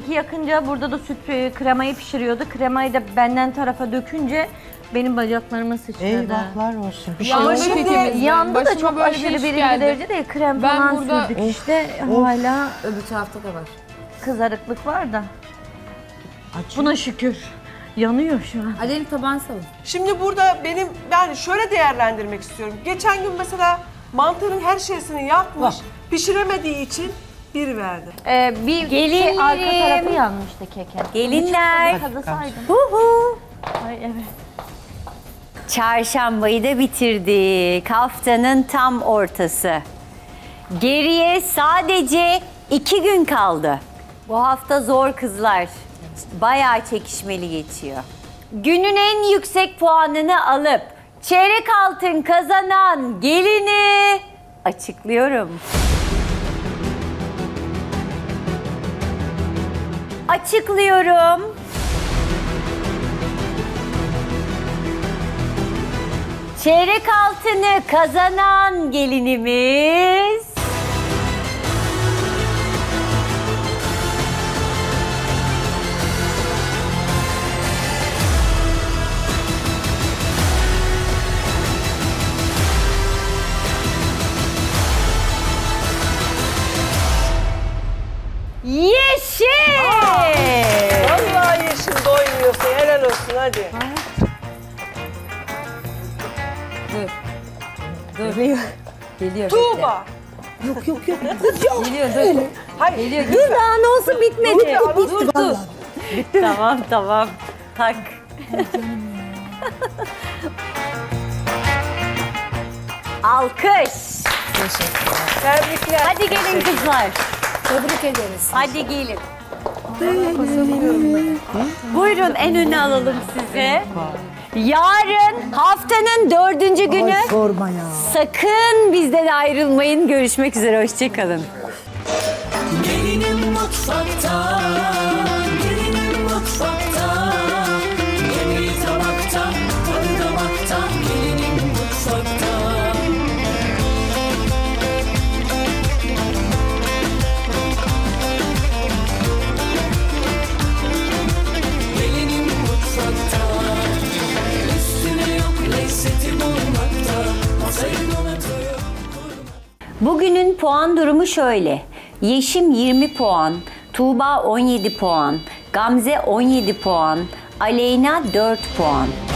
Keki yakınca burada da kremayı pişiriyordu. Kremayı da benden tarafa dökünce benim bacaklarıma sıçradı. Eyvahlar olsun. Bir şey ama şimdi yandı da çok aşırı birinci derece de krem ben falan burada sürdük. İşte hala öbür tarafta da var. Kızarıklık var da. Açın. Buna şükür. Yanıyor şu an. Alev taban savun. Şimdi burada ben şöyle değerlendirmek istiyorum. Geçen gün mesela mantının her şeysini yapmış, pişiremediği için bir verdi. Bir gelin arka tarafı yanmıştı keke. Gelinler. Huhu. Ay evet. Çarşambayı da bitirdik. Haftanın tam ortası. Geriye sadece 2 gün kaldı. Bu hafta zor kızlar. Bayağı çekişmeli geçiyor. Günün en yüksek puanını alıp çeyrek altın kazanan gelini açıklıyorum. Açıklıyorum. Çeyrek altını kazanan gelinimiz... Yeşim! Vallahi Yeşim doymuyorsun, helal olsun hadi. Dur. Dur. Geliyor. Tuğba! Yok. Geliyor, dur. Hayır. Geliyor, dur daha ne olsun bitmedi. Dur. Bitti. Tamam. Tak. Alkış. Teşekkürler. Tebrikler. Hadi gelin kızlar. Tebrik ederiz. Hadi gelin. Buyurun en öne alalım sizi. Yarın haftanın 4. günü. Ay, sorma ya. Sakın bizden ayrılmayın. Görüşmek üzere. Hoşçakalın. Gelinim mutfakta. Gelinim mutfakta. Yemeği tabakta. Tadı damakta. Gelinim mutfakta. Bugünün puan durumu şöyle. Yeşim 20 puan, Tuğba 17 puan, Gamze 17 puan, Aleyna 4 puan.